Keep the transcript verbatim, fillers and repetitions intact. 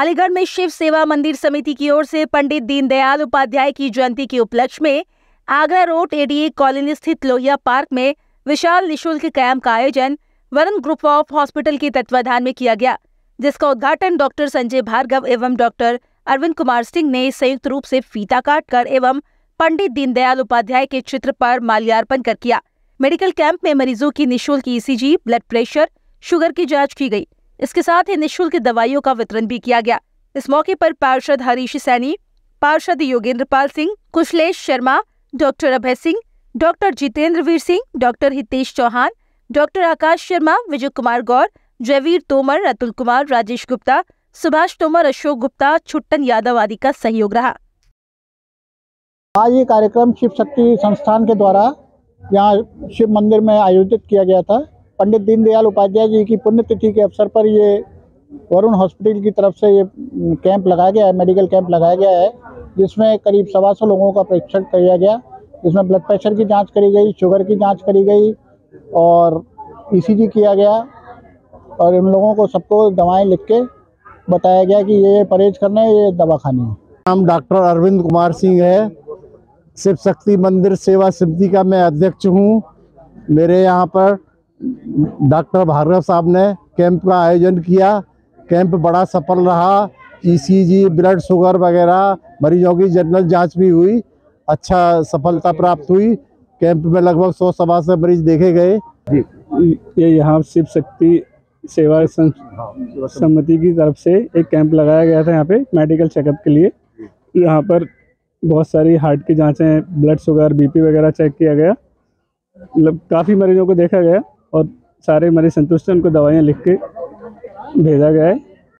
अलीगढ़ में शिव सेवा मंदिर समिति की ओर से पंडित दीनदयाल उपाध्याय की जयंती के उपलक्ष्य में आगरा रोड एडीए कॉलोनी स्थित लोहिया पार्क में विशाल निःशुल्क कैंप का आयोजन वरुण ग्रुप ऑफ हॉस्पिटल के तत्वाधान में किया गया, जिसका उद्घाटन डॉक्टर संजय भार्गव एवं डॉक्टर अरविंद कुमार सिंह ने संयुक्त रूप से फीता काटकर एवं पंडित दीनदयाल उपाध्याय के चित्र पर माल्यार्पण कर किया। मेडिकल कैंप में मरीजों की निःशुल्क ईसीजी, ब्लड प्रेशर, शुगर की जाँच की गयी। इसके साथ ही निःशुल्क दवाइयों का वितरण भी किया गया। इस मौके पर पार्षद हरीश सैनी, पार्षद Yogendrapal Singh, Kushlesh Sharma, doctor Abhay Singh, doctor Jitendraveer Singh, doctor Hitesh Chauhan, doctor Akash Sharma, Vijay Kumar Gaur, Jaiveer Tomar, Atul Kumar, Rajesh Gupta, Subhash Tomar, Ashok Gupta, Chhuttan Yadav आदि का सहयोग रहा। आज ये कार्यक्रम शिव शक्ति संस्थान के द्वारा यहाँ शिव मंदिर में आयोजित किया गया था। पंडित दीनदयाल उपाध्याय जी की पुण्यतिथि के अवसर पर ये वरुण हॉस्पिटल की तरफ से ये कैंप लगाया गया है, मेडिकल कैंप लगाया गया है, जिसमें करीब सवा सौ लोगों का परीक्षण किया गया, जिसमें ब्लड प्रेशर की जांच करी गई, शुगर की जांच करी गई और ईसीजी किया गया और इन लोगों को सबको दवाएं लिख के बताया गया कि ये परहेज करना है, ये दवा खानी है। नाम डॉक्टर अरविंद कुमार सिंह है। शिव शक्ति मंदिर सेवा समिति का मैं अध्यक्ष हूँ। मेरे यहाँ पर डॉक्टर भार्गव साहब ने कैंप का आयोजन किया। कैंप बड़ा सफल रहा। ईसीजी, ब्लड शुगर वगैरह मरीजों की जनरल जांच भी हुई, अच्छा सफलता प्राप्त हुई। कैंप में लगभग सौ सवा सौ मरीज देखे गए। ये यहाँ शिव शक्ति सेवा समिति की तरफ से एक कैंप लगाया गया था यहाँ पे मेडिकल चेकअप के लिए। यहाँ पर बहुत सारी हार्ट की जाँचें, ब्लड शुगर, बीपी वगैरह चेक किया गया। मतलब काफ़ी मरीजों को देखा गया और सारे मरीज संतुष्ट हैं। उनको दवाइयाँ लिख के भेजा गया है।